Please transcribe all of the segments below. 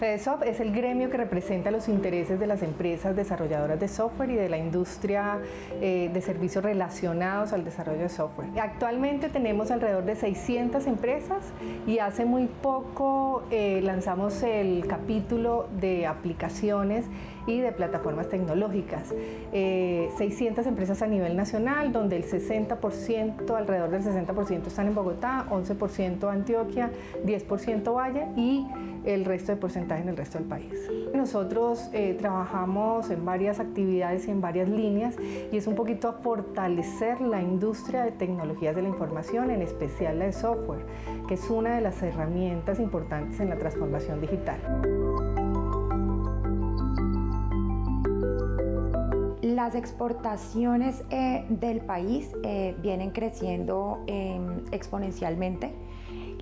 Fedesoft es el gremio que representa los intereses de las empresas desarrolladoras de software y de la industria de servicios relacionados al desarrollo de software. Actualmente tenemos alrededor de 600 empresas y hace muy poco lanzamos el capítulo de aplicaciones y de plataformas tecnológicas. 600 empresas a nivel nacional, donde el 60%, alrededor del 60% están en Bogotá, 11% Antioquia, 10% Valle y el resto de porcentaje en el resto del país. Nosotros trabajamos en varias actividades y en varias líneas y es un poquito a fortalecer la industria de tecnologías de la información, en especial la de software, que es una de las herramientas importantes en la transformación digital. Las exportaciones del país vienen creciendo exponencialmente.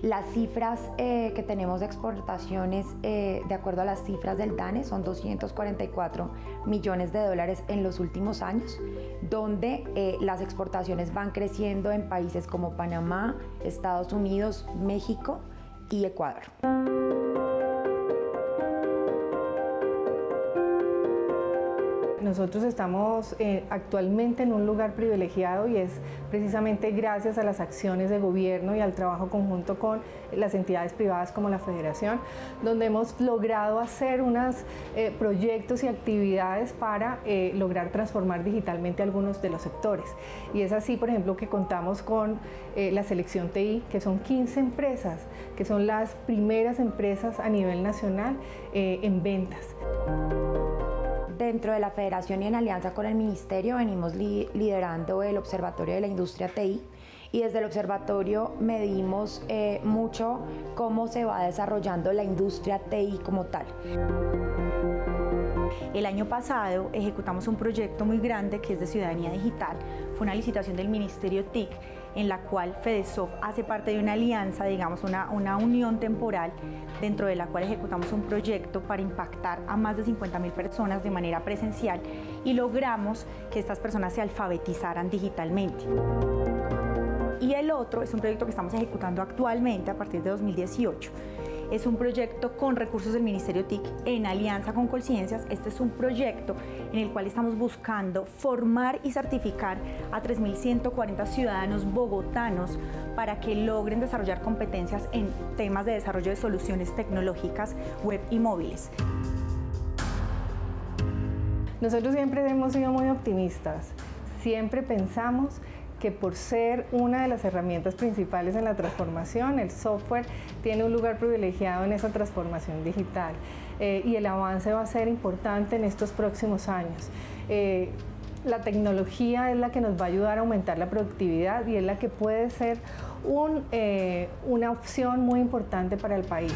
Las cifras que tenemos de exportaciones, de acuerdo a las cifras del DANE, son 244 millones de dólares en los últimos años, donde las exportaciones van creciendo en países como Panamá, Estados Unidos, México y Ecuador. Nosotros estamos actualmente en un lugar privilegiado y es precisamente gracias a las acciones de gobierno y al trabajo conjunto con las entidades privadas como la Federación, donde hemos logrado hacer unos proyectos y actividades para lograr transformar digitalmente algunos de los sectores. Y es así, por ejemplo, que contamos con la Selección TI, que son 15 empresas, que son las primeras empresas a nivel nacional en ventas. Dentro de la Federación y en alianza con el Ministerio venimos liderando el Observatorio de la Industria TI y desde el Observatorio medimos mucho cómo se va desarrollando la industria TI como tal. El año pasado ejecutamos un proyecto muy grande que es de ciudadanía digital. Fue una licitación del Ministerio TIC en la cual Fedesoft hace parte de una alianza, digamos una unión temporal, dentro de la cual ejecutamos un proyecto para impactar a más de 50.000 personas de manera presencial y logramos que estas personas se alfabetizaran digitalmente. Y el otro es un proyecto que estamos ejecutando actualmente a partir de 2018. Es un proyecto con recursos del Ministerio TIC en alianza con Colciencias. Este es un proyecto en el cual estamos buscando formar y certificar a 3.140 ciudadanos bogotanos para que logren desarrollar competencias en temas de desarrollo de soluciones tecnológicas web y móviles. Nosotros siempre hemos sido muy optimistas. Siempre pensamos que por ser una de las herramientas principales en la transformación, el software tiene un lugar privilegiado en esa transformación digital y el avance va a ser importante en estos próximos años. La tecnología es la que nos va a ayudar a aumentar la productividad y es la que puede ser una opción muy importante para el país.